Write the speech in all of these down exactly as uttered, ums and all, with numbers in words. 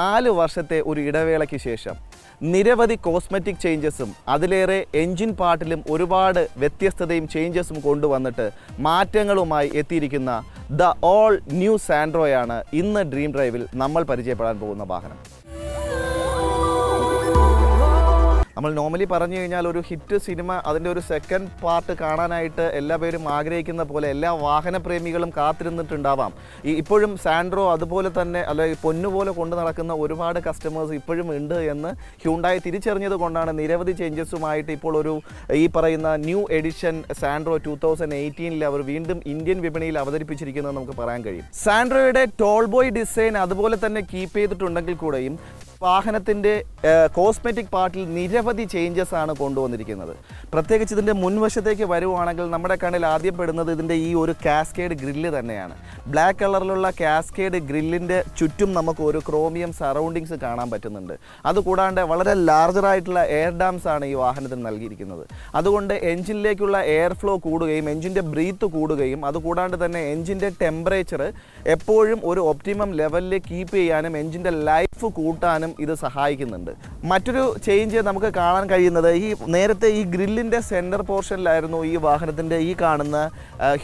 നാല് വർഷത്തെ ഒരു ഇടവേളയ്ക്ക് ശേഷം നിരവധി കോസ്മെറ്റിക് ചേഞ്ചസും അതിലേറെ എഞ്ചിൻ പാർട്ടിലും ഒരുപാട് വ്യത്യസ്തതയും ചേഞ്ചസും കൊണ്ടുവന്നിട്ട് മാറ്റങ്ങളുമായി എത്തിയിരിക്കുന്ന ദ ഓൾ ന്യൂ സാൻട്രോയാണ് ഇന്ന് ഡ്രീം ഡ്രൈവിൽ നമ്മൾ പരിചയപ്പെടാൻ പോകുന്ന വാഹനം. നമ്മൾ നോർമലി പറഞ്ഞു കഴിഞ്ഞാൽ ഒരു ഹിറ്റ് സിനിമ അതിൻ്റെ ഒരു സെക്കൻഡ് പാർട്ട് കാണാനായിട്ട് എല്ലാ പേരും ആഗ്രഹിക്കുന്ന പോലെ എല്ലാ വാഹനപ്രേമികളും കാത്തിരുന്നിട്ടുണ്ടാവാം. ഈ ഇപ്പോഴും സാൻട്രോ അതുപോലെ തന്നെ അല്ലെങ്കിൽ പൊന്നുപോലെ കൊണ്ടു നടക്കുന്ന ഒരുപാട് കസ്റ്റമേഴ്സ് ഇപ്പോഴും ഉണ്ട് എന്ന് ഹ്യുണ്ടായി തിരിച്ചറിഞ്ഞത് കൊണ്ടാണ് നിരവധി ചേഞ്ചസുമായിട്ട് ഇപ്പോൾ ഒരു ഈ പറയുന്ന new edition Santro two thousand എയ്റ്റീനിൽ അവർ വീണ്ടും ഇന്ത്യൻ വിപണിയിൽ അവതരിപ്പിച്ചിരിക്കുന്നത് നമുക്ക് പറയാൻ കഴിയും. സാൻട്രോയുടെ ടോൾ ബോയ് ഡിസൈൻ അതുപോലെ തന്നെ കീപ്പ് ചെയ്തിട്ടുണ്ടെങ്കിൽ കൂടെയും വാഹനത്തിൻ്റെ കോസ്മെറ്റിക് പാർട്ടിൽ നിരവധി ചേഞ്ചസ് ആണ് കൊണ്ടുവന്നിരിക്കുന്നത്. പ്രത്യേകിച്ച് ഇതിൻ്റെ മുൻവശത്തേക്ക് വരുവാണെങ്കിൽ നമ്മുടെ കണ്ണിൽ ആദ്യം പെടുന്നത് ഇതിൻ്റെ ഈ ഒരു കാസ്കേഡ് ഗ്രില്ല് തന്നെയാണ്. ബ്ലാക്ക് കളറിലുള്ള കാസ്കേഡ് ഗ്രില്ലിൻ്റെ ചുറ്റും നമുക്ക് ഒരു ക്രോമിയം സറൗണ്ടിങ്സ് കാണാൻ പറ്റുന്നുണ്ട്. അതുകൂടാണ്ട് വളരെ ലാർജറായിട്ടുള്ള എയർ ഡാംസ് ആണ് ഈ വാഹനത്തിന് നൽകിയിരിക്കുന്നത്. അതുകൊണ്ട് എൻജിനിലേക്കുള്ള എയർ ഫ്ലോ കൂടുകയും എൻജിൻ്റെ ബ്രീത്ത് കൂടുകയും അതുകൂടാണ്ട് തന്നെ എൻജിൻ്റെ ടെമ്പറേച്ചർ എപ്പോഴും ഒരു ഒപ്റ്റിമം ലെവലിൽ കീപ്പ് ചെയ്യാനും എൻജിൻ്റെ ലൈഫ് കൂട്ടാനും ഇത് സഹായിക്കുന്നുണ്ട്. മറ്റൊരു ചേഞ്ച് നമുക്ക് കാണാൻ കഴിയുന്നത് ഈ നേരത്തെ ഈ ഗ്രില്ലിൻ്റെ സെൻറ്റർ പോർഷനിലായിരുന്നു ഈ വാഹനത്തിൻ്റെ ഈ കാണുന്ന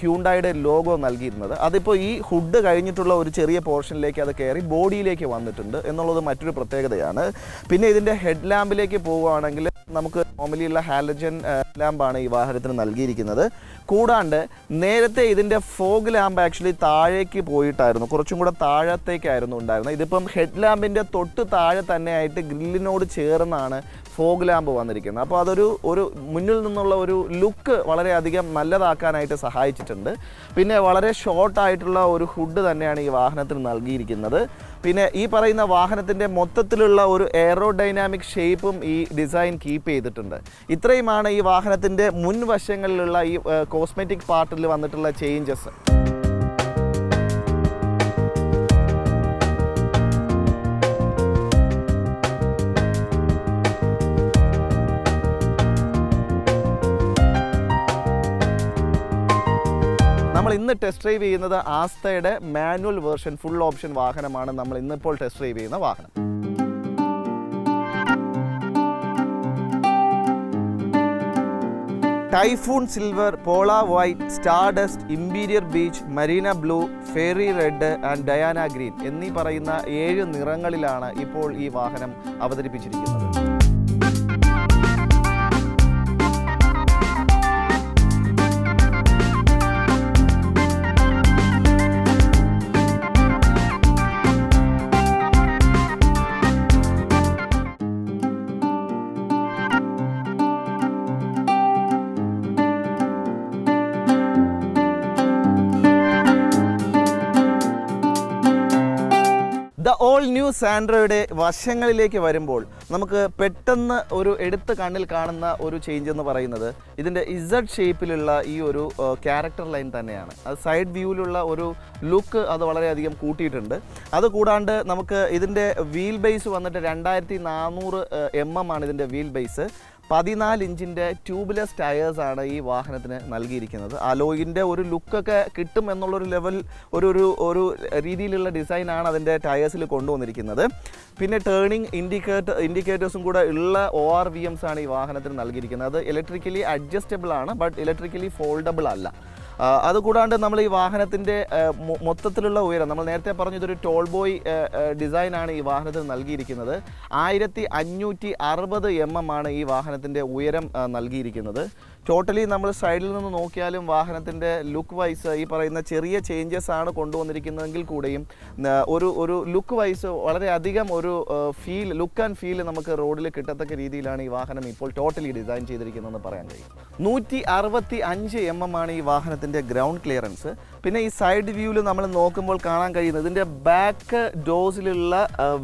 ഹ്യുണ്ടായുടെ ലോഗോ നൽകിയിരുന്നത്. അതിപ്പോൾ ഈ ഹുഡ് കഴിഞ്ഞിട്ടുള്ള ഒരു ചെറിയ പോർഷനിലേക്ക് അത് കയറി ബോഡിയിലേക്ക് വന്നിട്ടുണ്ട് എന്നുള്ളത് മറ്റൊരു പ്രത്യേകതയാണ്. പിന്നെ ഇതിൻ്റെ ഹെഡ് ലാമ്പിലേക്ക് പോവുകയാണെങ്കിൽ നമുക്ക് നോർമലിയുള്ള ഹാലജൻ ലാമ്പാണ് ഈ വാഹനത്തിന് നൽകിയിരിക്കുന്നത്. കൂടാണ്ട് നേരത്തെ ഇതിൻ്റെ ഫോഗ് ലാമ്പ് ആക്ച്വലി താഴേക്ക് പോയിട്ടായിരുന്നു, കുറച്ചും കൂടെ താഴത്തേക്കായിരുന്നു ഉണ്ടായിരുന്നത്. ഇതിപ്പം ഹെഡ് ലാമ്പിൻ്റെ തൊട്ട് താഴെ തന്നെയായിട്ട് ഗ്രില്ലിനോട് ചേർന്നാണ് ഫോഗ് ലാമ്പ് വന്നിരിക്കുന്നത്. അപ്പോൾ അതൊരു ഒരു മുന്നിൽ നിന്നുള്ള ഒരു ലുക്ക് വളരെയധികം നല്ലതാക്കാനായിട്ട് സഹായിച്ചിട്ടുണ്ട്. പിന്നെ വളരെ ഷോർട്ടായിട്ടുള്ള ഒരു ഹുഡ് തന്നെയാണ് ഈ വാഹനത്തിന് നൽകിയിരിക്കുന്നത്. പിന്നെ ഈ പറയുന്ന വാഹനത്തിൻ്റെ മൊത്തത്തിലുള്ള ഒരു എയറോഡൈനാമിക് ഷേപ്പും ഈ ഡിസൈൻ കീപ്പ് ചെയ്തിട്ടുണ്ട്. ഇത്രയുമാണ് ഈ വാഹനത്തിൻ്റെ മുൻവശങ്ങളിലുള്ള ഈ കോസ്മെറ്റിക് പാർട്ടിൽ വന്നിട്ടുള്ള ചേഞ്ചസ്. നമ്മൾ ഇന്ന് ടെസ്റ്റ് ഡ്രൈവ് ചെയ്യുന്നത് ആസ്റ്റയുടെ മാനുവൽ വേർഷൻ ഫുൾ ഓപ്ഷൻ വാഹനമാണ്. നമ്മൾ ഇന്നിപ്പോൾ ടെസ്റ്റ് ഡ്രൈവ് ചെയ്യുന്ന വാഹനം typhoon silver, polar white, stardust, imperial beige, marina blue, fiery red and Diana green എന്നീ പറയുന്ന ഏഴ് നിറങ്ങളിലാണ് ഇപ്പോൾ ഈ വാഹനം അവതരിപ്പിച്ചിരിക്കുന്നത്. ഓൾ ന്യൂ സാൻട്രോയുടെ വശങ്ങളിലേക്ക് വരുമ്പോൾ നമുക്ക് പെട്ടെന്ന് ഒരു എടുത്ത് കണ്ണിൽ കാണുന്ന ഒരു ചേഞ്ച് എന്ന് പറയുന്നത് ഇതിൻ്റെ ഇസഡ് ഷേപ്പിലുള്ള ഈ ഒരു ക്യാരക്ടർ ലൈൻ തന്നെയാണ്. അത് സൈഡ് വ്യൂവിലുള്ള ഒരു ലുക്ക് അത് വളരെയധികം കൂട്ടിയിട്ടുണ്ട്. അതുകൂടാണ്ട് നമുക്ക് ഇതിൻ്റെ വീൽ ബേസ് വന്നിട്ട് രണ്ടായിരത്തി നാനൂറ് എം എം ആണ് ഇതിൻ്റെ വീൽ ബേസ്. പതിനാല് ഇഞ്ചിൻ്റെ ട്യൂബ്ലെസ് ടയേഴ്സാണ് ഈ വാഹനത്തിന് നൽകിയിരിക്കുന്നത്. അലോയിൻ്റെ ഒരു ലുക്കൊക്കെ കിട്ടും എന്നുള്ളൊരു ലെവൽ ഒരു ഒരു ഒരു രീതിയിലുള്ള ഡിസൈനാണ് അതിൻ്റെ ടയേഴ്സിൽ കൊണ്ടുവന്നിരിക്കുന്നത്. പിന്നെ ടേണിങ് ഇൻഡിക്കേറ്റർ ഇൻഡിക്കേറ്റേഴ്സും കൂടെ ഉള്ള ഒ ആർ വി എംസ് ആണ് ഈ വാഹനത്തിന് നൽകിയിരിക്കുന്നത്. അത് ഇലക്ട്രിക്കലി അഡ്ജസ്റ്റബിൾ ആണ്, ബട്ട് ഇലക്ട്രിക്കലി ഫോൾഡബിൾ അല്ല. അതുകൂടാണ്ട് നമ്മൾ ഈ വാഹനത്തിൻ്റെ മൊത്തത്തിലുള്ള ഉയരം നമ്മൾ നേരത്തെ പറഞ്ഞതൊരു ടോൾ ബോയ് ഡിസൈനാണ് ഈ വാഹനത്തിന് നൽകിയിരിക്കുന്നത്. ആയിരത്തി അഞ്ഞൂറ്റി അറുപത് എം എം ആണ് ഈ വാഹനത്തിൻ്റെ ഉയരം നൽകിയിരിക്കുന്നത്. ടോട്ടലി നമ്മൾ സൈഡിൽ നിന്ന് നോക്കിയാലും വാഹനത്തിൻ്റെ ലുക്ക് വൈസ് ഈ പറയുന്ന ചെറിയ ചേഞ്ചസ് ആണ് കൊണ്ടുവന്നിരിക്കുന്നതെങ്കിൽ കൂടെയും ഒരു ഒരു ലുക്ക് വൈസ് വളരെയധികം ഒരു ഫീൽ ലുക്ക് ആൻഡ് ഫീൽ നമുക്ക് റോഡിൽ കിട്ടത്തക്ക രീതിയിലാണ് ഈ വാഹനം ഇപ്പോൾ ടോട്ടലി ഡിസൈൻ ചെയ്തിരിക്കുന്നതെന്ന് പറയാൻ കഴിയും. നൂറ്റി അറുപത്തി അഞ്ച് എം എം ആണ് ഈ വാഹനത്തിൻ്റെ ഗ്രൗണ്ട് ക്ലിയറൻസ്. പിന്നെ ഈ സൈഡ് വ്യൂവിൽ നമ്മൾ നോക്കുമ്പോൾ കാണാൻ കഴിയുന്നത് ഇതിൻ്റെ ബാക്ക് ഡോസിലുള്ള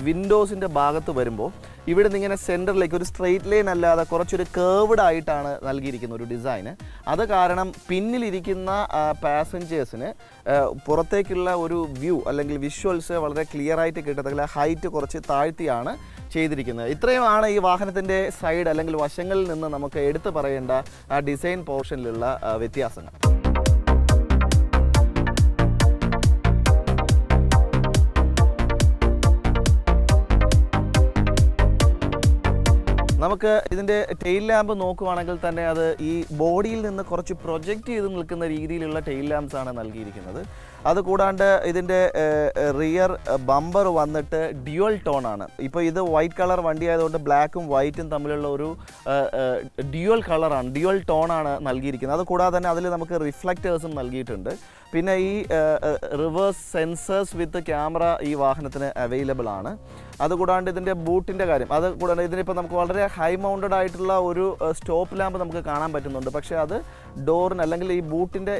വിൻഡോസിൻ്റെ ഭാഗത്ത് വരുമ്പോൾ ഇവിടെ നിന്ന് ഇങ്ങനെ സെൻറ്ററിലേക്ക് ഒരു സ്ട്രെയിറ്റ് ലൈൻ അല്ലാതെ കുറച്ചൊരു കേർവ്ഡ് ആയിട്ടാണ് നൽകിയിരിക്കുന്നത് ഒരു ഡിസൈന്. അത് കാരണം പിന്നിലിരിക്കുന്ന പാസഞ്ചേഴ്സിന് പുറത്തേക്കുള്ള ഒരു വ്യൂ അല്ലെങ്കിൽ വിഷ്വൽസ് വളരെ ക്ലിയർ ആയിട്ട് കിട്ടത്തില്ല, ഹൈറ്റ് കുറച്ച് താഴ്ത്തിയാണ് ചെയ്തിരിക്കുന്നത്. ഇത്രയുമാണ് ഈ വാഹനത്തിൻ്റെ സൈഡ് അല്ലെങ്കിൽ വശങ്ങളിൽ നിന്ന് നമുക്ക് എടുത്തു പറയേണ്ട ആ ഡിസൈൻ പോർഷനിലുള്ള വ്യത്യാസങ്ങൾ. നമുക്ക് ഇതിന്റെ ടെയിൽ ലാമ്പ് നോക്കുകയാണെങ്കിൽ തന്നെ അത് ഈ ബോഡിയിൽ നിന്ന് കുറച്ച് പ്രൊജക്റ്റ് ചെയ്തു നിൽക്കുന്ന രീതിയിലുള്ള ടെയിൽ ലാംപ്സ് ആണ് നൽകിയിരിക്കുന്നത് അത് കൂടാണ്ട് ഇതിന്റെ റിയർ ബമ്പർ വന്നിട്ട് ഡ്യുവൽ ടോൺ ആണ് ഇപ്പോൾ ഇത് വൈറ്റ് കളർ വണ്ടി ആയതുകൊണ്ട് ബ്ലാക്കും വൈറ്റും തമ്മിലുള്ള ഒരു ഡ്യുവൽ കളർ ആണ് ഡ്യുവൽ ടോൺ ആണ് നൽകിയിരിക്കുന്നത് അത് കൂടാതെ തന്നെ അതിൽ നമുക്ക് റിഫ്ലക്റ്റേഴ്സും നൽകിയിട്ടുണ്ട് പിന്നെ ഈ റിവേഴ്സ് സെൻസേഴ്സ് വിത്ത് ക്യാമറ ഈ വാഹനത്തിന് അവൈലബിൾ ആണ് അത് കൂടാണ്ട് ഇതിന്റെ ബൂട്ടിന്റെ കാര്യം അത് കൂടാണ്ട് ഇതിനെ ഇപ്പോൾ നമുക്ക് വളരെ ഹൈ മൗണ്ടഡ് ആയിട്ടുള്ള ഒരു സ്റ്റോപ്പ് ലാമ്പ് നമുക്ക് കാണാൻ പറ്റുന്നുണ്ട് പക്ഷേ അത് ഡോറിന് അല്ലെങ്കിൽ ഈ ബൂട്ടിന്റെ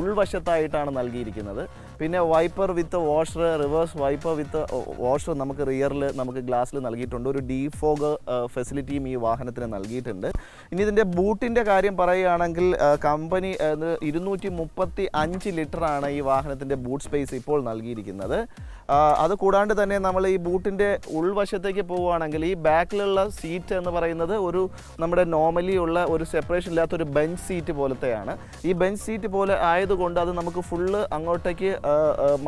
ഉൾവശത്തായിട്ടാണ് നൽകിയിരിക്കുന്നത് പിന്നെ wiper with washer reverse wiper with washer നമുക്ക് റിയറിൽ നമുക്ക് ഗ്ലാസ്സിൽ നൽകിയിട്ടുണ്ട് ഒരു ഡീഫോഗ് ഫെസിലിറ്റിയും ഈ വാഹനത്തിന് നൽകിയിട്ടുണ്ട് ഇനി ഇതിന്റെ ബൂട്ടിന്റെ കാര്യം പറയുകയാണെങ്കിൽ കമ്പനി ഇരുന്നൂറ്റി മുപ്പത്തി അഞ്ച് ലിറ്റർ ആണ് ഈ വാഹനത്തിന്റെ ബൂട്ട് സ്പേസ് ഇപ്പോൾ നൽകിയിരിക്കുന്നത് അത് കൂടാണ്ട് തന്നെ നമ്മൾ ഈ ബൂട്ടിന്റെ ഉൾവശത്തേക്ക് പോവുകയാണെങ്കിൽ ഈ ബാക്കിലുള്ള സീറ്റ് എന്ന് പറയുന്നത് ഒരു നമ്മുടെ നോർമലി ഉള്ള ഒരു സെപ്പറേഷൻ ഇല്ലാത്തൊരു ബെഞ്ച് സീറ്റ് പോലത്തെയാണ് ഈ ബെഞ്ച് സീറ്റ് പോലെ ആയതുകൊണ്ട് അത് നമുക്ക് ഫുള്ള് അങ്ങോട്ടേക്ക്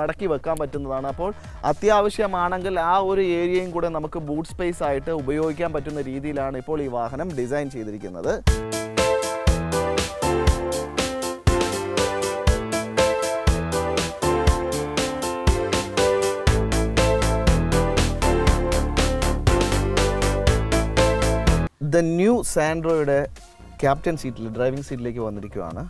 മടക്കി വെക്കാൻ പറ്റുന്നതാണ് അപ്പോൾ അത്യാവശ്യമാണെങ്കിൽ ആ ഒരു ഏരിയയും കൂടെ നമുക്ക് ബൂട്ട് സ്പേസ് ആയിട്ട് ഉപയോഗിക്കാൻ പറ്റുന്ന രീതിയിലാണ് ഇപ്പോൾ ഈ വാഹനം ഡിസൈൻ ചെയ്തിരിക്കുന്നത് The new Santroയുടെ ക്യാപ്റ്റൻ സീറ്റിൽ ഡ്രൈവിംഗ് സീറ്റിലേക്ക് വന്നിരിക്കുകയാണ്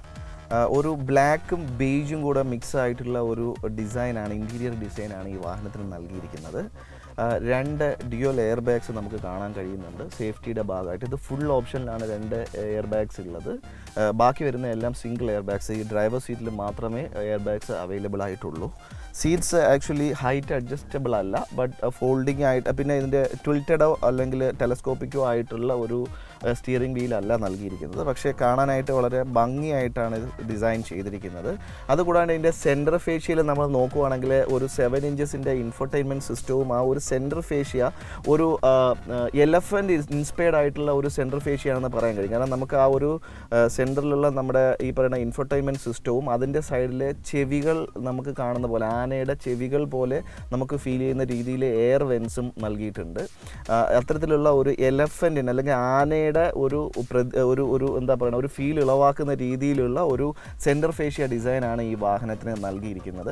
ഒരു ബ്ലാക്കും ബേജും കൂടെ മിക്സ് ആയിട്ടുള്ള ഒരു ഡിസൈനാണ് ഇൻറ്റീരിയർ ഡിസൈനാണ് ഈ വാഹനത്തിന് നൽകിയിരിക്കുന്നത് രണ്ട് ഡ്യുവൽ എയർ ബാഗ്സ് നമുക്ക് കാണാൻ കഴിയുന്നുണ്ട് സേഫ്റ്റിയുടെ ഭാഗമായിട്ട് ഇത് ഫുൾ ഓപ്ഷനിലാണ് രണ്ട് എയർ ബാഗ്സ് ഉള്ളത് ബാക്കി വരുന്ന എല്ലാം സിംഗിൾ എയർ ബാഗ്സ് ഈ ഡ്രൈവർ സീറ്റിൽ മാത്രമേ എയർ ബാഗ്സ് അവൈലബിൾ ആയിട്ടുള്ളൂ സീറ്റ്സ് ആക്ച്വലി ഹൈറ്റ് അഡ്ജസ്റ്റബിൾ അല്ല ബട്ട് ഫോൾഡിങ് ആയിട്ട് പിന്നെ ഇതിൻ്റെ ട്വിൽറ്റഡോ അല്ലെങ്കിൽ ടെലസ്കോപ്പിക്കോ ആയിട്ടുള്ള ഒരു സ്റ്റിയറിംഗ് വീലല്ല നൽകിയിരിക്കുന്നത് പക്ഷേ കാണാനായിട്ട് വളരെ ഭംഗിയായിട്ടാണ് ഇത് ഡിസൈൻ ചെയ്തിരിക്കുന്നത് അതുകൂടാണ്ട് ഇതിൻ്റെ സെൻറ്റർ ഫേഷ്യയിൽ നമ്മൾ നോക്കുകയാണെങ്കിൽ ഒരു സെവൻ ഇഞ്ചസിൻ്റെ ഇൻഫർടൈൻമെൻറ്റ് സിസ്റ്റവും ആ ഒരു സെൻറ്റർ ഫേഷ്യ ഒരു എലഫൻറ്റ് ഇൻസ്പയർഡ് ആയിട്ടുള്ള ഒരു സെൻറ്റർ ഫേഷ്യയാണെന്ന് പറയാൻ കഴിയും കാരണം നമുക്ക് ആ ഒരു സെൻറ്ററിലുള്ള നമ്മുടെ ഈ പറയുന്ന ഇൻഫർടൈൻമെൻറ്റ് സിസ്റ്റവും അതിൻ്റെ സൈഡിലെ ചെവികൾ നമുക്ക് കാണുന്ന പോലെ ആനയുടെ ചെവികൾ പോലെ നമുക്ക് ഫീൽ ചെയ്യുന്ന രീതിയിൽ എയർ വെൻസും നൽകിയിട്ടുണ്ട് അത്തരത്തിലുള്ള ഒരു എലഫൻറ്റിന് അല്ലെങ്കിൽ ആനയുടെ ഒരു ഒരു ഒരു എന്താ പറയുക ഒരു ഫീൽ ഉളവാക്കുന്ന രീതിയിലുള്ള ഒരു സെൻറ്റർ ഫേഷ്യ ഡിസൈനാണ് ഈ വാഹനത്തിന് നൽകിയിരിക്കുന്നത്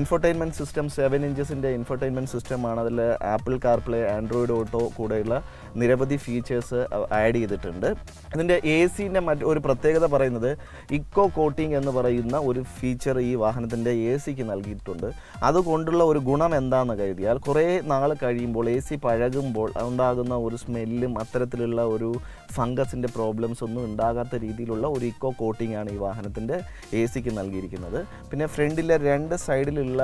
ഇൻഫർടൈൻമെൻറ്റ് സിസ്റ്റം സെവൻ ഇഞ്ചസിൻ്റെ ഇൻഫർടൈൻമെൻറ്റ് സിസ്റ്റമാണ് അതിൽ ആപ്പിൾ കാർപ്ലേ ആൻഡ്രോയിഡ് ഓട്ടോ കൂടെയുള്ള നിരവധി ഫീച്ചേഴ്സ് ആഡ് ചെയ്തിട്ടുണ്ട് ഇതിൻ്റെ എ സിൻ്റെ മറ്റ് ഒരു പ്രത്യേകത പറയുന്നത് ഇക്കോ കോട്ടിംഗ് എന്ന് പറയുന്ന ഒരു ഫീച്ചർ ഈ വാഹനത്തിൻ്റെ എ സിക്ക് നൽകിയിട്ടുണ്ട് അതുകൊണ്ടുള്ള ഒരു ഗുണം എന്താണെന്ന് കരുതിയാൽ കുറേ നാൾ കഴിയുമ്പോൾ എ സി പഴകുമ്പോൾ ഉണ്ടാകുന്ന ഒരു സ്മെല്ലും അത്തരത്തിലുള്ള ഒരു ഫംഗസിൻ്റെ പ്രോബ്ലംസ് ഒന്നും ഉണ്ടാകാത്ത രീതിയിലുള്ള ഒരു ഇക്കോ കോട്ടിംഗ് ആണ് ഈ വാഹനത്തിൻ്റെ എ സിക്ക് നൽകിയിരിക്കുന്നത് പിന്നെ ഫ്രണ്ടിലെ രണ്ട് സൈഡിലുള്ള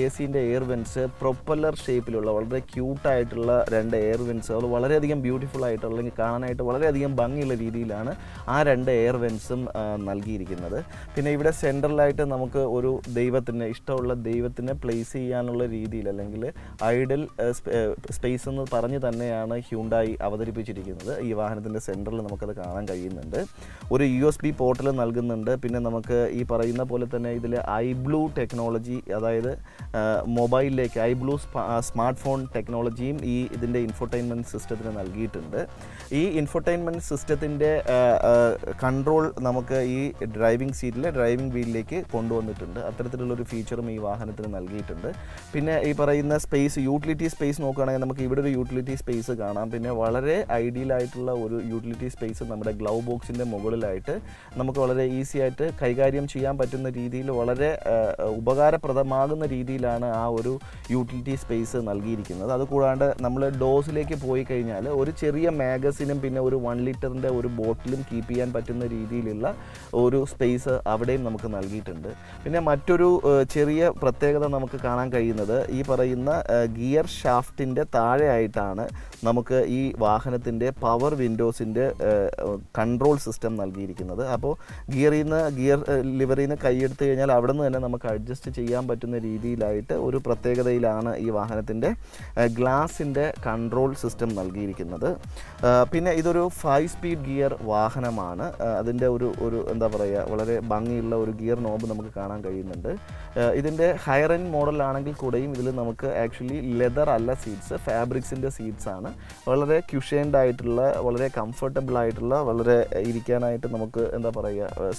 എ സിൻ്റെ എയർ വെൻസ് പ്രൊപ്പല്ലർ ഷേപ്പിലുള്ള വളരെ ക്യൂട്ടായിട്ടുള്ള രണ്ട് എയർ വെൻസുകൾ വളരെയധികം ബ്യൂട്ടിഫുൾ ആയിട്ട് അല്ലെങ്കിൽ കാണാനായിട്ട് വളരെയധികം ഭംഗിയുള്ള രീതിയിലാണ് ആ രണ്ട് എയർ വെൻസും നൽകിയിരിക്കുന്നത് പിന്നെ ഇവിടെ സെൻട്രലായിട്ട് നമുക്ക് ഒരു ദൈവത്തിന് ഇഷ്ടമുള്ള ദൈവത്തിന് പ്ലേസ് ചെയ്യാനുള്ള രീതിയിൽ അല്ലെങ്കിൽ ഐഡൽ സ്പേസ് എന്ന് പറഞ്ഞ് തന്നെയാണ് ഹ്യുണ്ടായി അവതരിപ്പിച്ചിരിക്കുന്നത് ഈ വാഹനത്തിൻ്റെ സെൻറ്ററിൽ നമുക്കത് കാണാൻ കഴിയുന്നുണ്ട് ഒരു യു എസ് ബി പോർട്ടൽ നൽകുന്നുണ്ട് പിന്നെ നമുക്ക് ഈ പറയുന്ന പോലെ തന്നെ ഇതിൽ ഐ ബ്ലൂ ടെക്നോളജി അതായത് മൊബൈലിലേക്ക് ഐ ബ്ലൂ സ്മാർട്ട് ഫോൺ ടെക്നോളജിയും ഈ ഇതിൻ്റെ ഇൻഫർടൈൻമെൻറ്റ് സിസ്റ്റത്തിന് നൽകിയിട്ടുണ്ട് ഈ ഇൻഫർടൈൻമെൻറ്റ് സിസ്റ്റത്തിൻ്റെ കൺട്രോൾ നമുക്ക് ഈ ഡ്രൈവിംഗ് സീറ്റിലെ ഡ്രൈവിംഗ് വീലിലേക്ക് കൊണ്ടുവന്നിട്ടുണ്ട് അത്തരത്തിലുള്ളൊരു ഫീച്ചറും ഈ വാഹനത്തിന് നൽകിയിട്ടുണ്ട് പിന്നെ ഈ പറയുന്ന സ്പേസ് യൂട്ടിലിറ്റി സ്പേസ് നോക്കുകയാണെങ്കിൽ നമുക്ക് ഇവിടെ ഒരു യൂട്ടിലിറ്റി സ്പേസ് കാണാം പിന്നെ വളരെ ഐഡിയലായിട്ടുള്ള ഒരു യൂട്ടിലിറ്റി സ്പേസ് നമ്മുടെ ഗ്ലൗ ബോക്സിൻ്റെ മുകളിലായിട്ട് നമുക്ക് വളരെ ഈസി ആയിട്ട് കൈകാര്യം ചെയ്യാൻ പറ്റുന്ന രീതിയിൽ വളരെ ഉപകാരപ്രദമാകുന്ന രീതിയിലാണ് ആ ഒരു യൂട്ടിലിറ്റി സ്പേസ് നൽകിയിരിക്കുന്നത് അതുകൂടാണ്ട് നമ്മൾ ഡോസിലേക്ക് പോയി കഴിഞ്ഞാൽ ഒരു ചെറിയ മാഗസിനും പിന്നെ ഒരു വൺ ലിറ്ററിൻ്റെ ഒരു ബോട്ടിലും കീപ്പ് ചെയ്യാൻ പറ്റുന്ന രീതിയിലുള്ള ഒരു സ്പേസ് അവിടെയും നമുക്ക് നൽകിയിട്ടുണ്ട് പിന്നെ മറ്റൊരു ചെറിയ പ്രത്യേകത നമുക്ക് കാണാൻ കഴിയുന്നത് ഈ പറയുന്ന ഗിയർ ഷാഫ്റ്റിൻ്റെ താഴെയായിട്ടാണ് നമുക്ക് ഈ വാഹനത്തിൻ്റെ പവർ വിൻഡോസിൻ്റെ കൺട്രോൾ സിസ്റ്റം നൽകിയിരിക്കുന്നത് അപ്പോൾ ഗിയറിൽ നിന്ന് ഗിയർ ലിവറിൽ നിന്ന് കൈയെടുത്ത് കഴിഞ്ഞാൽ അവിടെ നിന്ന് തന്നെ നമുക്ക് അഡ്ജസ്റ്റ് ചെയ്യാൻ പറ്റുന്ന രീതിയിലായിട്ട് ഒരു പ്രത്യേകതയിലാണ് ഈ വാഹനത്തിൻ്റെ ഗ്ലാസിൻ്റെ കൺട്രോൾ സിസ്റ്റം നൽകിയിരിക്കുന്നത് പിന്നെ ഇതൊരു ഫൈവ് സ്പീഡ് ഗിയർ വാഹനമാണ് അതിൻ്റെ ഒരു ഒരു എന്താ പറയുക വളരെ ഭംഗിയുള്ള ഒരു ഗിയർ നോബ് നമുക്ക് കാണാൻ കഴിയുന്നുണ്ട് ഇതിൻ്റെ higher end model ആണെങ്കിൽ കൂടിയും ഇതിൽ നമുക്ക് actually leather അല്ല seats fabricsന്റെ seats ആണ് വളരെ cushioned ആയിട്ടുള്ള വളരെ comfortable ആയിട്ടുള്ള വളരെ ഇരിക്കാനായിട്ട് നമുക്ക് എന്താ പറയുക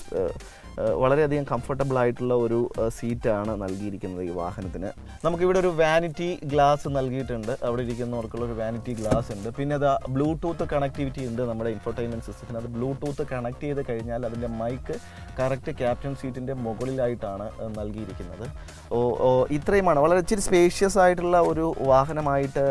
വളരെ അധികം comfortable ആയിട്ടുള്ള ഒരു seat ആണ് നൽകിയിരിക്കുന്നത് ഈ വാഹനത്തിന് നമുക്ക് ഇവിടെ ഒരു vanity glass നൽകിയിട്ടുണ്ട് അവിടെ ഇരിക്കുന്നവർക്കുള്ള ഒരു vanity glass ഉണ്ട് പിന്നെ ദാ Bluetooth connectivity ഉണ്ട് നമ്മുടെ infotainment systemത്തിന് അത് Bluetooth connect ചെയ്തു കഴിഞ്ഞാൽ അതിന്റെ mic correct captain seatന്റെ മുകളിലായിട്ടാണ് നൽകിയിരിക്കുന്നത് Oh, ഇത്രയുമാണ് വളരെ ഇച്ചിരി സ്പേഷ്യസ് ആയിട്ടുള്ള ഒരു വാഹനമായിട്ട്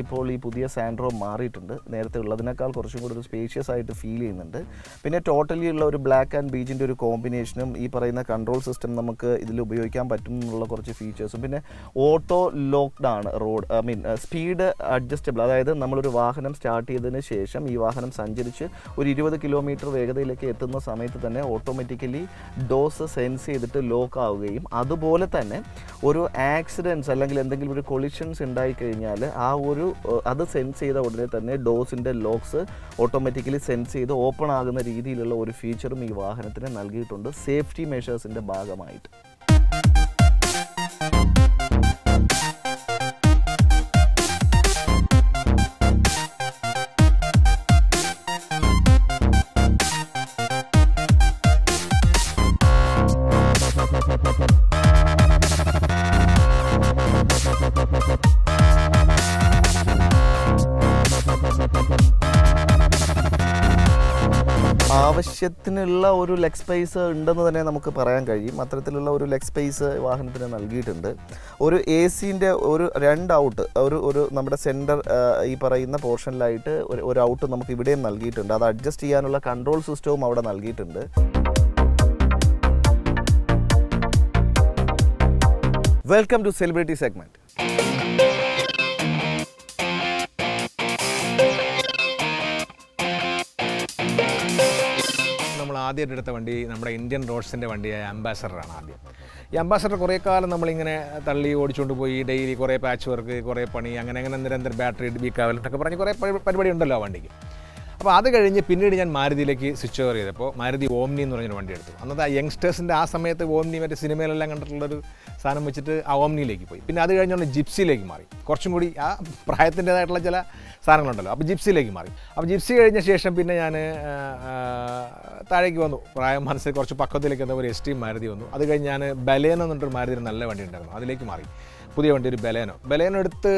ഇപ്പോൾ ഈ പുതിയ സാൻട്രോ മാറിയിട്ടുണ്ട് നേരത്തെ ഉള്ളതിനേക്കാൾ കുറച്ചുകൂടി ഒരു സ്പേഷ്യസ് ആയിട്ട് ഫീൽ ചെയ്യുന്നുണ്ട് പിന്നെ ടോട്ടലി ഉള്ള ഒരു ബ്ലാക്ക് ആൻഡ് ബീജിന്റെ ഒരു കോമ്പിനേഷനും ഈ പറയുന്ന കൺട്രോൾ സിസ്റ്റം നമുക്ക് ഇതിൽ ഉപയോഗിക്കാൻ പറ്റുന്നുള്ള കുറച്ച് ഫീച്ചേഴ്സും പിന്നെ ഓട്ടോ ലോക്ക്ഡ് ആണ് road I mean speed adjustable അതായത് നമ്മൾ ഒരു വാഹനം സ്റ്റാർട്ട് ചെയ്തതിന് ശേഷം ഈ വാഹനം സഞ്ചരിച്ച് ഒരു ഇരുപത് കിലോമീറ്റർ വേഗതയിലേക്ക് എത്തുന്ന സമയത്ത് തന്നെ ഓട്ടോമാറ്റിക്കലി ഡോസ് സെൻസ് ചെയ്തിട്ട് ലോക്ക് ആവുകയും അതുപോലെ തന്നെ ഒരു ആക്സിഡന്റ്സ് അല്ലെങ്കിൽ എന്തെങ്കിലും ഒരു കൊളിഷൻസ് ഉണ്ടായി കഴിഞ്ഞാൽ ആ ഒരു അത് സെൻസ് ചെയ്ത ഉടനെ തന്നെ ഡോസിന്റെ ലോക്സ് ഓട്ടോമാറ്റിക്കലി സെൻസ് ചെയ്ത് ഓപ്പൺ ആകുന്ന രീതിയിലുള്ള ഒരു ഫീച്ചറും ഈ വാഹനത്തിന് നൽകിയിട്ടുണ്ട് സേഫ്റ്റി മെഷേഴ്സിന്റെ ഭാഗമായിട്ട് ആവശ്യത്തിനുള്ള ഒരു ലെഗ് സ്പേസ് ഉണ്ടെന്ന് തന്നെ നമുക്ക് പറയാൻ കഴിയും അത്തരത്തിലുള്ള ഒരു ലെഗ് സ്പേസ് വാഹനത്തിന് നൽകിയിട്ടുണ്ട് ഒരു എസിന്റെ ഒരു രണ്ട് ഔട്ട് ഒരു ഒരു നമ്മുടെ സെന്റർ ഈ പറയുന്ന പോർഷനിലായിട്ട് ഒരു ഔട്ട് നമുക്ക് ഇവിടെയും നൽകിയിട്ടുണ്ട് അത് അഡ്ജസ്റ്റ് ചെയ്യാനുള്ള കൺട്രോൾ സിസ്റ്റവും അവിടെ നൽകിയിട്ടുണ്ട് വെൽക്കം ടു സെലിബ്രിറ്റി സെഗ്മെന്റ് ആദ്യം എടുത്ത വണ്ടി നമ്മുടെ ഇന്ത്യൻ റോഡ്സിൻ്റെ വണ്ടിയായ അംബാസഡറാണ് ആദ്യം ഈ അംബാസഡർ കുറേ കാലം നമ്മളിങ്ങനെ തള്ളി ഓടിച്ചുകൊണ്ട് പോയി ഡെയിലി കുറേ പാച്ച് വർക്ക് കുറേ പണി അങ്ങനെ അങ്ങനെ നിരന്തരം ബാറ്ററി വീക്കാവൽ എന്നൊക്കെ പറഞ്ഞ് കുറേ പരിപാടി ഉണ്ടല്ലോ ആ വണ്ടിക്ക് അപ്പോൾ അത് കഴിഞ്ഞ് പിന്നീട് ഞാൻ മാരുതിയിലേക്ക് സ്വിച്ച് ഓവർ ചെയ്തപ്പോൾ മാരുതി ഓംനി എന്ന് പറഞ്ഞൊരു വണ്ടി എടുത്തു അന്നത്തെ ആ യങ്സ്റ്റേഴ്സിൻ്റെ ആ സമയത്ത് ഓംനി മറ്റേ സിനിമയിലെല്ലാം കണ്ടിട്ടുള്ളൊരു സാധനം വെച്ചിട്ട് ആ ഓംനിയിലേക്ക് പോയി പിന്നെ അത് കഴിഞ്ഞുള്ള ജിപ്സിയിലേക്ക് മാറി കുറച്ചും കൂടി ആ പ്രായത്തിൻ്റേതായിട്ടുള്ള ചില സാധനങ്ങളുണ്ടല്ലോ അപ്പോൾ ജിപ്സിയിലേക്ക് മാറി അപ്പോൾ ജിപ്സി കഴിഞ്ഞ ശേഷം പിന്നെ ഞാൻ താഴേക്ക് വന്നു പ്രായം മനസ്സിൽ കുറച്ച് പക്വത്തിലേക്ക് എന്ന ഒരു എസ് ടി മാരുതി വന്നു അത് കഴിഞ്ഞ് ഞാൻ ബലേനോ എന്നിട്ടൊരു മാരുതി നല്ല വണ്ടി ഉണ്ടായിരുന്നു അതിലേക്ക് മാറി പുതിയ വണ്ടി ഒരു ബലേനോ ബലേനോ എടുത്ത്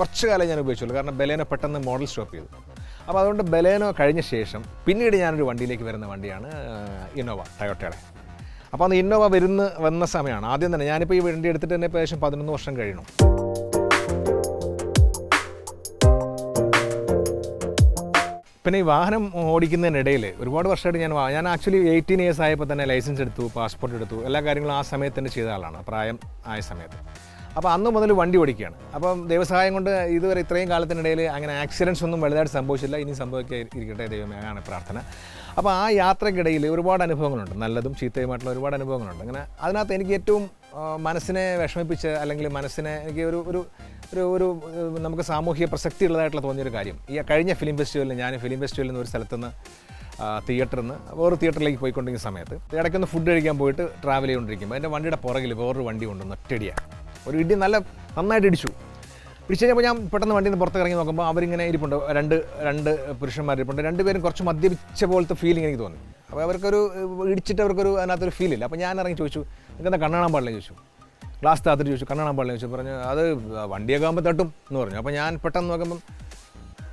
കുറച്ച് കാലം ഞാൻ ഉപയോഗിച്ചുള്ളൂ കാരണം ബലേനോ പെട്ടെന്ന് മോഡൽ സ്റ്റോപ്പ് ചെയ്തു അപ്പോൾ അതുകൊണ്ട് ബലേനോ കഴിഞ്ഞ ശേഷം പിന്നീട് ഞാനൊരു വണ്ടിയിലേക്ക് വരുന്ന വണ്ടിയാണ് ഇന്നോവ ടൊയോട്ടയുടെ അപ്പോൾ അന്ന് ഇന്നോവ വരുന്ന വന്ന സമയമാണ് ആദ്യം തന്നെ ഞാനിപ്പോൾ ഈ വണ്ടി എടുത്തിട്ട് തന്നെ ഏകദേശം പതിനൊന്ന് വർഷം കഴിയണം പിന്നെ ഈ വാഹനം ഓടിക്കുന്നതിനിടയിൽ ഒരുപാട് വർഷമായിട്ട് ഞാൻ ഞാൻ ആക്ച്വലി എയ്റ്റീൻ ഇയേഴ്സ് ആയപ്പോൾ തന്നെ ലൈസൻസ് എടുത്തു പാസ്പോർട്ട് എടുത്തു എല്ലാ കാര്യങ്ങളും ആ സമയത്ത് തന്നെ ചെയ്ത ആളാണ് പ്രായം ആയ സമയത്ത് അപ്പോൾ അന്ന് മുതൽ വണ്ടി ഓടിക്കുകയാണ് അപ്പം ദൈവസഹായം കൊണ്ട് ഇതുവരെ ഇത്രയും കാലത്തിനിടയിൽ അങ്ങനെ ആക്സിഡൻസ് ഒന്നും വലുതായിട്ട് സംഭവിച്ചില്ല ഇനി സംഭവിക്കാതിരിക്കട്ടെ ദൈവമേ ആണ് പ്രാർത്ഥന അപ്പോൾ ആ യാത്രക്കിടയിൽ ഒരുപാട് അനുഭവങ്ങളുണ്ട് നല്ലതും ചീത്തയുമായിട്ടുള്ള ഒരുപാട് അനുഭവങ്ങളുണ്ട് അങ്ങനെ അതിനകത്ത് എനിക്ക് ഏറ്റവും മനസ്സിനെ വിഷമിപ്പിച്ച് അല്ലെങ്കിൽ മനസ്സിനെ എനിക്ക് ഒരു ഒരു ഒരു ഒരു നമുക്ക് സാമൂഹിക പ്രസക്തി ഉള്ളതായിട്ടുള്ള തോന്നിയൊരു കാര്യം ഈ കഴിഞ്ഞ ഫിലിം ഫെസ്റ്റിവലിൽ ഞാൻ ഫിലിം ഫെസ്റ്റിവലിൽ നിന്ന് ഒരു സ്ഥലത്തുനിന്ന് തിയേറ്ററിൽ നിന്ന് വേറൊരു തിയേറ്ററിലേക്ക് പോയിക്കൊണ്ടിരിക്കുന്ന സമയത്ത് ഇടയ്ക്കൊന്ന് ഫുഡ് കഴിക്കാൻ പോയിട്ട് ട്രാവൽ ചെയ്തുകൊണ്ടിരിക്കുമ്പോൾ എൻ്റെ വണ്ടിയുടെ പുറകിൽ വേറൊരു വണ്ടി കൊണ്ടുവന്ന് ഒറ്റയടിയാണ് ഒരു ഇടി നല്ല നന്നായിട്ട് ഇടിച്ചു ഇടിച്ചു കഴിഞ്ഞപ്പോൾ ഞാൻ പെട്ടെന്ന് വണ്ടിയിൽ നിന്ന് പുറത്തിറങ്ങി നോക്കുമ്പോൾ അവരിങ്ങനെ ഇരിപ്പുണ്ട് രണ്ട് രണ്ട് പുരുഷന്മാർ ഇരിപ്പുണ്ട് രണ്ടുപേരും കുറച്ച് മദ്യപിച്ച പോലത്തെ ഫീലിംഗ് എനിക്ക് തോന്നി അപ്പോൾ അവർക്കൊരു ഇടിച്ചിട്ട് അവർക്കൊരു അതിനകത്തൊരു ഫീലില്ല അപ്പോൾ ഞാൻ ഇറങ്ങി ചോദിച്ചു എനിക്കെന്താ കണ്ണാണാൻ പാടില്ല ചോദിച്ചു ഗ്ലാസ് താത്തിട്ട് ചോദിച്ചു കണ്ണാണാൻ പാടില്ല ചോദിച്ചു പറഞ്ഞു അത് വണ്ടിയൊക്കെ ആകുമ്പോൾ തട്ടും എന്ന് പറഞ്ഞു അപ്പോൾ ഞാൻ പെട്ടെന്ന് നോക്കുമ്പം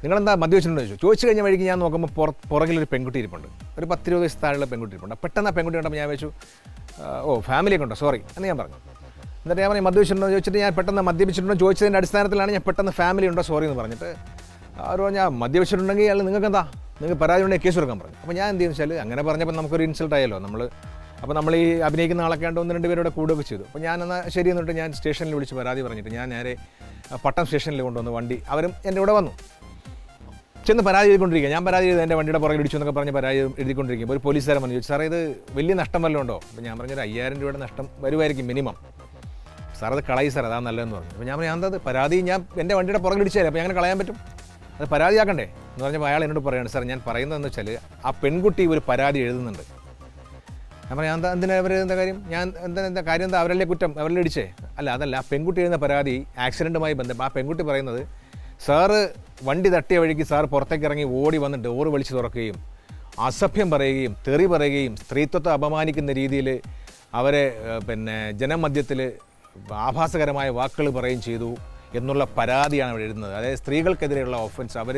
നിങ്ങളെന്താ മദ്യപിച്ചിട്ടുണ്ടോ ചോദിച്ചു ചോദിച്ചു കഴിഞ്ഞ വഴിക്ക് ഞാൻ നോക്കുമ്പോൾ പുറ പുറകിലൊരു പെൺകുട്ടി ഇരിപ്പുണ്ട് ഒരു പത്തിരുപത് വയസ്സ് താഴെയുള്ള പെൺകുട്ടി ഇരിപ്പുണ്ട് പെട്ടെന്ന് ആ പെൺകുട്ടി കണ്ടപ്പോൾ ഞാൻ വെച്ചു ഓ ഫാമിലിയൊക്കെ ഉണ്ടോ സോറി എന്ന് ഞാൻ പറഞ്ഞു എന്നിട്ട് ഞാൻ പറഞ്ഞു മദ്യപിച്ചിട്ടുണ്ടോ ചോദിച്ചിട്ട് ഞാൻ പെട്ടെന്ന് മദ്യപിച്ചിട്ടുണ്ടോ ചോദിച്ചതിൻ്റെ അടിസ്ഥാനത്തിലാണ് ഞാൻ പെട്ടെന്ന് ഫാമിലി ഉണ്ടോ സോറി എന്ന് പറഞ്ഞിട്ട് അവർ പറഞ്ഞാൽ മദ്യപിച്ചിട്ടുണ്ടെങ്കിൽ അയാൾ നിങ്ങൾക്ക് എന്താ നിങ്ങൾക്ക് പരാതി ഉണ്ടെങ്കിൽ കേസ് കൊടുക്കാൻ പറഞ്ഞു അപ്പോൾ ഞാൻ എന്ത് ചെയ്യുന്നു വെച്ചാൽ അങ്ങനെ പറഞ്ഞപ്പോൾ നമുക്കൊരു ഇൻസൾട്ട് ആയല്ലോ നമ്മൾ അപ്പോൾ നമ്മൾ ഈ അഭിനയിക്കുന്ന ആളൊക്കെ ആണ്ട് ഒന്ന് രണ്ട് പേരോടെ കൂടുകയൊക്കെ ചെയ്തു അപ്പോൾ ഞാൻ എന്നാൽ ശരി എന്നിട്ട് ഞാൻ സ്റ്റേഷനിൽ വിളിച്ച് പരാതി പറഞ്ഞിട്ട് ഞാൻ നേരെ പട്ടം സ്റ്റേഷനിൽ കൊണ്ടുവന്നു വണ്ടി അവരും എൻ്റെ കൂടെ വന്നു ചെന്ന് പരാതി എഴുതിക്കൊണ്ടിരിക്കുക ഞാൻ പരാതി ചെയ്ത് എൻ്റെ വണ്ടിയുടെ പുറകെ ഇടിച്ചു എന്നൊക്കെ പറഞ്ഞ് പരാതി എഴുതിക്കൊണ്ടിരിക്കുമ്പോൾ ഒരു പോലീസുകാരൻ പറഞ്ഞു ചോദിച്ചു സാറേ ഇത് വലിയ നഷ്ടം വല്ലതും ഉണ്ടോ അപ്പോൾ ഞാൻ പറഞ്ഞൊരു അയ്യായിരം രൂപയുടെ നഷ്ടം വരുമായിരിക്കും മിനിമം സാർ അത് കളയി സാർ അതാണ് നല്ലതെന്ന് പറഞ്ഞു അപ്പോൾ ഞാൻ പറഞ്ഞു ഞാനത് പരാതി ഞാൻ എൻ്റെ വണ്ടിയുടെ പുറകിൽ ഇടിച്ചു തരാം അപ്പോൾ ഞാൻ കളയാൻ പറ്റും അത് പരാതിയാക്കണ്ടേ എന്ന് പറഞ്ഞപ്പോൾ അയാൾ എന്നോട് പറയുകയാണ് സാർ ഞാൻ പറയുന്നതെന്ന് വെച്ചാൽ ആ പെൺകുട്ടി ഒരു പരാതി എഴുതുന്നുണ്ട് the Sir, one day that day, when he sir, portrait carrying, old one, the old village door came. Asapyam barayim, thiri barayim, streetota abamani kin reedile, our pen janamaditile, abhasagarmai, wakal barayin chidu, yenola paradi and readna, there is three girl cadrella offense, our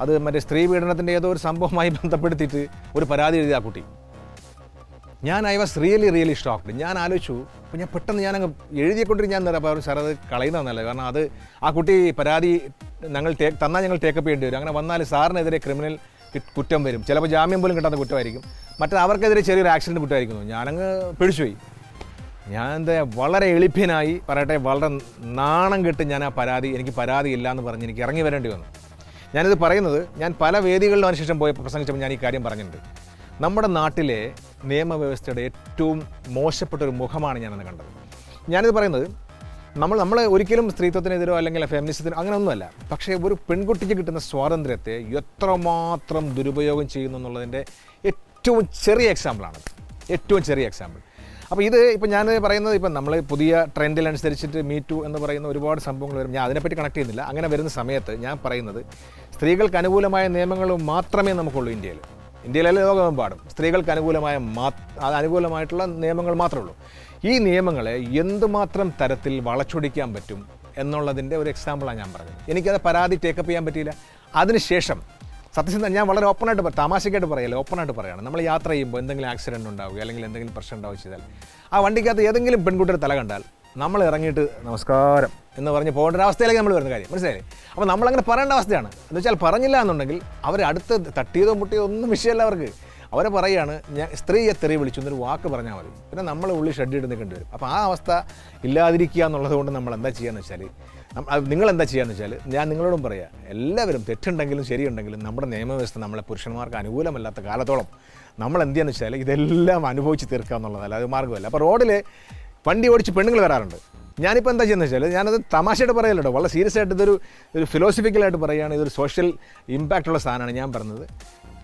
other magistrate, another some of my pantapati, or paradi diaputi. Yan, I was really, really shocked. Yan Aluchu, when you put on the young Yeridian about Sarah Kalina and Levana, Akuti, Paradi. Nangal take Tana Yangal take up in the Yangavan is our neither a criminal Kutamberim, Chelabajam Bullet at the Gutarigum, but our Kadri accident to Butarigum, Yananga Pirsui Yan the Valar Elipinai, Parate Valdan, Nan get Yana Paradi, and Paradi Ilan Barnini, Karangi Verandun. Yan the Parano, Yan Pala Vedical non system boy percentage of Yani Karim Barnandi. Number Natile, name of yesterday, two most supporter Mohamman Yanaka. Yan the Parano. നമ്മൾ നമ്മളെ ഒരിക്കലും സ്ത്രീത്വത്തിനെതിരോ അല്ലെങ്കിൽ ഫെമിനിസത്തിന് അങ്ങനെയൊന്നുമല്ല പക്ഷേ ഒരു പെൺകുട്ടിക്ക് കിട്ടുന്ന സ്വാതന്ത്ര്യത്തെ എത്രമാത്രം ദുരുപയോഗം ചെയ്യുന്നു എന്നുള്ളതിന്റെ ഏറ്റവും ചെറിയ എക്സാമ്പിൾ ആണ് ഏറ്റവും ചെറിയ എക്സാമ്പിൾ അപ്പോൾ ഇത് ഇപ്പോൾ ഞാൻ പറയുന്നത് ഇപ്പോൾ നമ്മൾ പുതിയ ട്രെൻഡിൽ അനുസരിച്ചിട്ട് മീ ടു എന്ന് പറയുന്ന ഒരുപാട് സംഭവങ്ങൾ വരും ഞാൻ അതിനെപ്പറ്റി കണക്ട് ചെയ്യുന്നില്ല അങ്ങനെ വരുന്ന സമയത്ത് ഞാൻ പറയുന്നത് സ്ത്രീകൾക്ക് അനുകൂലമായ നിയമങ്ങൾ മാത്രമേ നമുക്കുള്ളൂ ഇന്ത്യയിൽ ഇന്ത്യയിലല്ല ലോകമെമ്പാടും സ്ത്രീകൾക്ക് അനുകൂലമായ അനുകൂലമായിട്ടുള്ള നിയമങ്ങൾ മാത്രമേ ഉള്ളൂ ഈ നിയമങ്ങളെ എന്തുമാത്രം തരത്തിൽ വളച്ചൊടിക്കാൻ പറ്റും എന്നുള്ളതിന്റെ ഒരു എക്സാമ്പിൾ ആണ് ഞാൻ പറഞ്ഞത് എനിക്ക് അത് പരാതി ടേക്ക് അപ്പ് ചെയ്യാൻ പറ്റിയില്ല അതിനുശേഷം സത്യസന്ധ ഞാൻ വളരെ ഓപ്പൺ ആയിട്ട് തമാശക്കായിട്ട് പറയല്ലേ ഓപ്പൺ ആയിട്ട് പറയാണ് നമ്മൾ യാത്ര ചെയ്യുമ്പോൾ എന്തെങ്കിലും ആക്സിഡന്റ് ഉണ്ടാവുക അല്ലെങ്കിൽ എന്തെങ്കിലും പ്രശ്നം ഉണ്ടാവുക ആ വണ്ടിക്കകത്ത് ഏതെങ്കിലും പെൺകുട്ടിയുടെ തല കണ്ടാൽ നമ്മൾ ഇറങ്ങിയിട്ട് നമസ്കാരം എന്ന് പറഞ്ഞു പോകേണ്ട അവസ്ഥയിലേക്ക് നമ്മൾ വരുന്ന കാര്യം മനസ്സിലായില്ലേ അപ്പോൾ നമ്മൾ അങ്ങനെ പറയേണ്ട അവസ്ഥയാണ് എന്ന് വെച്ചാൽ പറഞ്ഞില്ല എന്നുണ്ടെങ്കിൽ അവർ അടുത്ത് തട്ടിയതോ മുട്ടിയതോ ഒന്നും വിഷയമല്ല അവർക്ക് അവരെ പറയാണ് ഞാൻ സ്ത്രീയെ തെറി വിളിച്ചു എന്നൊരു വാക്ക് പറഞ്ഞാൽ മതി പിന്നെ നമ്മളെ ഉള്ളിൽ ഷെഡ് ഇടുന്ന കണ്ടു വരും അപ്പോൾ ആ അവസ്ഥ ഇല്ലാതിരിക്കുക എന്നുള്ളത് കൊണ്ട് നമ്മൾ എന്താ ചെയ്യാന്ന് വെച്ചാൽ നിങ്ങൾ എന്താ ചെയ്യാന്ന് വെച്ചാൽ ഞാൻ നിങ്ങളോടും പറയാം എല്ലാവരും തെറ്റുണ്ടെങ്കിലും ശരിയുണ്ടെങ്കിലും നമ്മുടെ നിയമവ്യവസ്ഥ നമ്മളെ പുരുഷന്മാർക്ക് അനുകൂലമല്ലാത്ത കാലത്തോളം നമ്മൾ എന്ത് ചെയ്യാന്ന് വെച്ചാൽ ഇതെല്ലാം അനുഭവിച്ച് തീർക്കുക എന്നുള്ളതല്ല അത് മാർഗ്ഗമല്ല അപ്പോൾ റോഡിൽ വണ്ടി ഓടിച്ച് പെണ്ണുങ്ങൾ വരാറുണ്ട് ഞാനിപ്പോൾ എന്താ ചെയ്യുന്നത് വെച്ചാൽ ഞാനത് തമാശയായിട്ട് പറയല്ലോ വളരെ സീരിയസ് ആയിട്ട് ഇതൊരു ഒരു ഫിലോസഫിക്കലായിട്ട് പറയുകയാണ് ഇതൊരു സോഷ്യൽ ഇമ്പാക്റ്റ് ഉള്ള സാധനമാണ് ഞാൻ പറഞ്ഞത്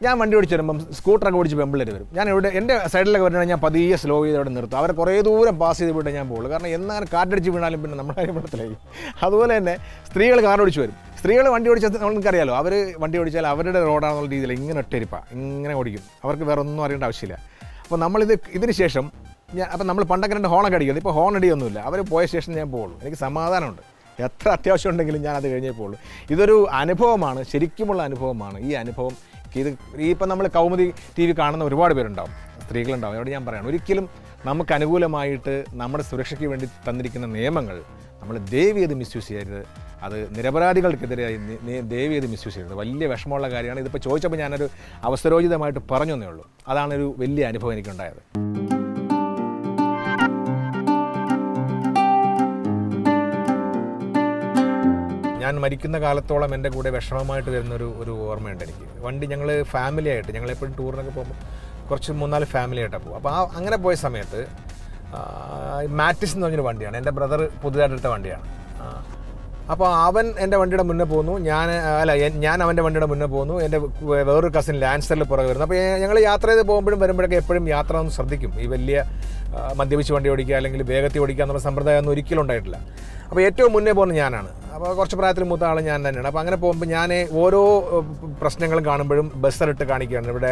ഞാൻ വണ്ടി ഓടിച്ച് വരുമ്പം സ്കൂട്ടറൊക്കെ ഓടിച്ച് പെമ്പിള്ളേർ വരും ഞാൻ ഇവിടെ എൻ്റെ സൈഡിലൊക്കെ വരണമെങ്കിൽ ഞാൻ പതിയെ സ്ലോ ചെയ്ത് അവിടെ നിർത്തും അവരെ കുറേ ദൂരം പാസ് ചെയ്ത് പോയിട്ട് ഞാൻ പോകുള്ളൂ കാരണം എന്നാൽ കാറ്റടിച്ച് വീണാലും പിന്നെ നമ്മുടെ കാര്യത്തിലായി അതുപോലെ തന്നെ സ്ത്രീകൾ കാറോടിച്ച് വരും സ്ത്രീകൾ വണ്ടി ഓടിച്ചാൽ നമുക്കറിയാമല്ലോ അവർ വണ്ടി ഓടിച്ചാൽ അവരുടെ റോഡാണെന്നുള്ള രീതിയിൽ ഇങ്ങനെ ഒറ്റരിപ്പാണ് ഇങ്ങനെ ഓടിക്കും അവർക്ക് വേറെ ഒന്നും അറിയേണ്ട ആവശ്യമില്ല അപ്പോൾ നമ്മളിത് ഇതിന് ശേഷം ഞാൻ അപ്പോൾ നമ്മൾ പണ്ടൊക്കെ രണ്ട് ഹോണൊക്കെ അടിക്കുന്നത് ഇപ്പോൾ ഹോൺ അടിയൊന്നുമില്ല അവർ പോയ ശേഷം ഞാൻ പോകുള്ളൂ എനിക്ക് സമാധാനമുണ്ട് എത്ര അത്യാവശ്യം ഉണ്ടെങ്കിലും ഞാൻ അത് കഴിഞ്ഞേ പോകുള്ളൂ ഇതൊരു അനുഭവമാണ് ശരിക്കുമുള്ള അനുഭവമാണ് ഈ അനുഭവം ഇത് ഈ ഇപ്പം നമ്മൾ കൗമുദി ടി വി കാണുന്ന ഒരുപാട് പേരുണ്ടാവും സ്ത്രീകളുണ്ടാവും അവിടെ ഞാൻ പറയുകയാണ് ഒരിക്കലും നമുക്ക് അനുകൂലമായിട്ട് നമ്മുടെ സുരക്ഷയ്ക്ക് വേണ്ടി തന്നിരിക്കുന്ന നിയമങ്ങൾ നമ്മൾ ദയവ് ചെയ്ത് മിസ്യൂസ് ചെയ്യരുത് അത് നിരപരാധികൾക്കെതിരെ ദയവ് ചെയ്ത് മിസ്യൂസ് ചെയ്യരുത് വലിയ വിഷമമുള്ള കാര്യമാണ് ഇതിപ്പോൾ ചോദിച്ചപ്പോൾ ഞാനൊരു അവസരോചിതമായിട്ട് പറഞ്ഞു എന്നേ ഉള്ളൂ അതാണൊരു വലിയ അനുഭവം എനിക്കുണ്ടായത് ഞാൻ മരിക്കുന്ന കാലത്തോളം എൻ്റെ കൂടെ വിഷമമായിട്ട് വരുന്നൊരു ഒരു ഓർമ്മയുണ്ട് എനിക്ക് വണ്ടി ഞങ്ങൾ ഫാമിലി ആയിട്ട് ഞങ്ങളെപ്പോഴും ടൂറിനൊക്കെ പോകുമ്പോൾ കുറച്ച് മൂന്നാല് ഫാമിലി ആയിട്ടാണ് പോകും അപ്പോൾ ആ അങ്ങനെ പോയ സമയത്ത് മാറ്റിസ് എന്ന് പറഞ്ഞൊരു വണ്ടിയാണ് എൻ്റെ ബ്രദർ പുതുതായിട്ടെടുത്ത വണ്ടിയാണ് അപ്പോൾ അവൻ എൻ്റെ വണ്ടിയുടെ മുന്നേ പോകുന്നു ഞാൻ അല്ല ഞാൻ അവൻ്റെ വണ്ടിയുടെ മുന്നേ പോകുന്നു എൻ്റെ വേറൊരു കസിൻ ലാൻസറിൽ പുറകെ വരുന്നു അപ്പോൾ ഞങ്ങൾ യാത്ര ചെയ്ത് പോകുമ്പോഴും വരുമ്പോഴൊക്കെ എപ്പോഴും യാത്ര ഒന്ന് ശ്രദ്ധിക്കും ഈ വലിയ മദ്യപിച്ച് വണ്ടി ഓടിക്കുക അല്ലെങ്കിൽ വേഗത്തിൽ ഓടിക്കുക എന്നുള്ള സമ്പ്രദായം ഒന്നും ഒരിക്കലും ഉണ്ടായിട്ടില്ല അപ്പോൾ ഏറ്റവും മുന്നേ പോകുന്നത് ഞാനാണ് അപ്പോൾ കുറച്ച് പ്രായത്തിൽ മൂത്ത ആൾ ഞാൻ തന്നെയാണ് അപ്പോൾ അങ്ങനെ പോകുമ്പോൾ ഞാൻ ഓരോ പ്രശ്നങ്ങളും കാണുമ്പോഴും ബസ്സറിട്ട് കാണിക്കുകയാണ് ഇവിടെ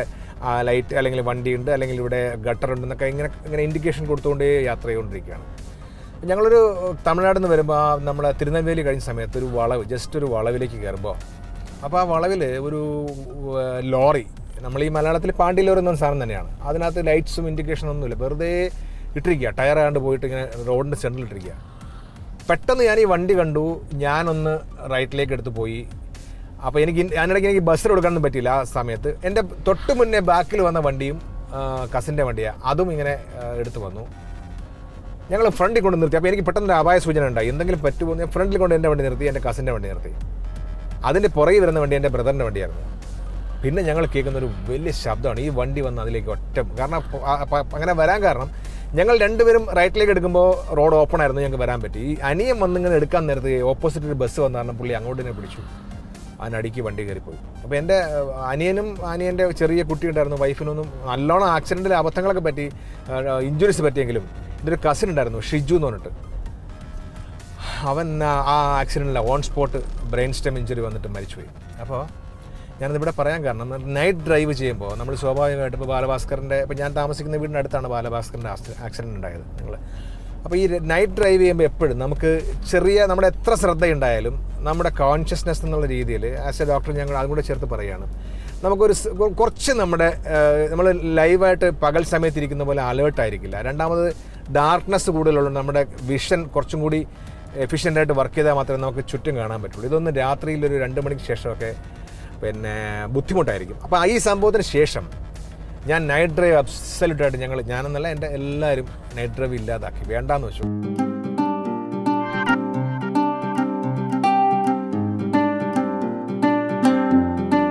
ലൈറ്റ് അല്ലെങ്കിൽ വണ്ടിയുണ്ട് അല്ലെങ്കിൽ ഇവിടെ ഗട്ടറുണ്ടെന്നൊക്കെ ഇങ്ങനെ ഇങ്ങനെ ഇൻഡിക്കേഷൻ കൊടുത്തുകൊണ്ടേ യാത്ര ചെയ്തുകൊണ്ടിരിക്കുകയാണ് ഞങ്ങളൊരു തമിഴ്നാട് നിന്ന് വരുമ്പോൾ നമ്മളെ തിരുനെൽവേലി കഴിഞ്ഞ സമയത്ത് ഒരു വളവ് ജസ്റ്റ് ഒരു വളവിലേക്ക് കയറുമ്പോൾ അപ്പോൾ ആ വളവിൽ ഒരു ലോറി നമ്മൾ ഈ മലയാളത്തിൽ പാണ്ടി ലോറി എന്ന സാധനം തന്നെയാണ് അതിനകത്ത് ലൈറ്റ്സും ഇൻഡിക്കേഷനൊന്നുമില്ല വെറുതെ ഇട്ടിരിക്കുക ടയറാണ്ട് പോയിട്ട് ഇങ്ങനെ റോഡിൻ്റെ സെൻറ്ററിലിട്ടിരിക്കുക പെട്ടെന്ന് ഞാൻ ഈ വണ്ടി കണ്ടു ഞാനൊന്ന് റൈറ്റിലേക്ക് എടുത്ത് പോയി അപ്പോൾ എനിക്ക് ഞാനിടയ്ക്ക് എനിക്ക് ബസ്സിൽ കൊടുക്കാനൊന്നും പറ്റിയില്ല ആ സമയത്ത് എൻ്റെ തൊട്ട് മുന്നേ ബാക്കിൽ വന്ന വണ്ടിയും കസിൻ്റെ വണ്ടിയാണ് അതും ഇങ്ങനെ എടുത്ത് വന്നു ഞങ്ങൾ ഫ്രണ്ടിൽ കൊണ്ട് നിർത്തി അപ്പോൾ എനിക്ക് പെട്ടെന്നൊരു അപായ സൂചന ഉണ്ടായി എന്തെങ്കിലും പറ്റുമോ ഞാൻ ഫ്രണ്ടിൽ കൊണ്ട് എൻ്റെ വണ്ടി നിർത്തി എൻ്റെ കസിൻ്റെ വണ്ടി നിർത്തി അതിൻ്റെ പുറകിൽ വരുന്ന വണ്ടി എൻ്റെ ബ്രദറിൻ്റെ വണ്ടിയായിരുന്നു പിന്നെ ഞങ്ങൾ കേൾക്കുന്നൊരു വലിയ ശബ്ദമാണ് ഈ വണ്ടി വന്ന് അതിലേക്ക് ഒറ്റ കാരണം അങ്ങനെ വരാൻ കാരണം ഞങ്ങൾ രണ്ടുപേരും റൈറ്റിലേക്ക് എടുക്കുമ്പോൾ റോഡ് ഓപ്പൺ ആയിരുന്നു ഞങ്ങൾക്ക് വരാൻ പറ്റി ഈ അനിയം വന്നിങ്ങനെ എടുക്കാൻ നേരത്തെ ഓപ്പോസിറ്റ് ഒരു ബസ് വന്നു കാരണം പുള്ളി അങ്ങോട്ട് തന്നെ പിടിച്ചു Anadiki Vandigaripo. When the Anianum, Anian, Cherry, Putin, and the wife, alone accidentally Abatanga Betty, injuries by Tanglum. Their cousin, Shiju, no matter. Avan accident, one spot brainstem injury on the marriage way. Night drive, Jimbo, number Soba, Balabaskar, but Jan Thomas in the Vidna Balabaskar accident. A night drive, we put Namka, Cheria, number Thrasra in Dialum, number consciousness and the Idile, as a doctor young Albuda Cherta Parayana. Namako Korchin number live at Pagal Sametrik in the Alert Tirikilla, and number darkness good alone, number vision, Korchumudi, efficient at Varkeda Matanaka shooting on it. We don't the Atri random Sheshoke. When Buthimo Tiger. I is some both shesham. Yan night drive up celebrated Yangal Yan and the land, a live night drive villa that we are done.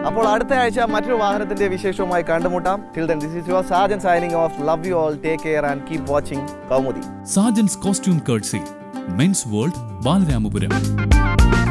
Apollartha Matrivarat and Devisha show my Kandamutam. Till then, this is your Sergeant signing off. Love you all. Take care and keep watching Kaumudy. Sergeant's costume courtesy. Men's World, Balvamupurem.